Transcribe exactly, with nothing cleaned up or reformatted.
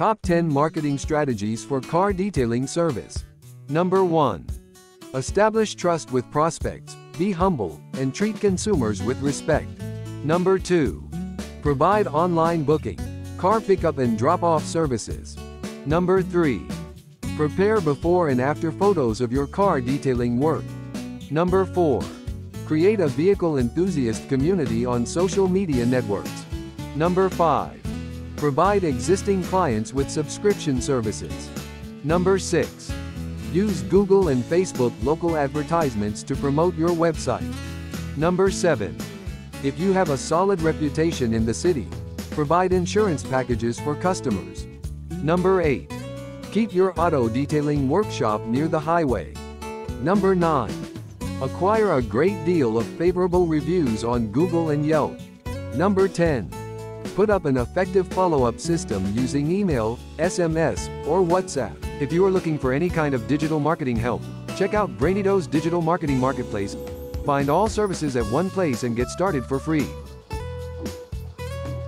Top ten Marketing Strategies for Car Detailing Service. Number one. Establish trust with prospects, be humble, and treat consumers with respect. Number two. Provide online booking, car pickup and drop-off services. Number three. Prepare before and after photos of your car detailing work. Number four. Create a vehicle enthusiast community on social media networks. Number five. Provide existing clients with subscription services. Number six. Use Google and Facebook local advertisements to promote your website. Number seven. If you have a solid reputation in the city, provide insurance packages for customers. Number eight. Keep your auto detailing workshop near the highway. Number nine. Acquire a great deal of favorable reviews on Google and Yelp. Number ten. Put up an effective follow-up system using email, S M S, or WhatsApp. If you are looking for any kind of digital marketing help, check out Brainito's digital marketing marketplace. Find all services at one place and get started for free.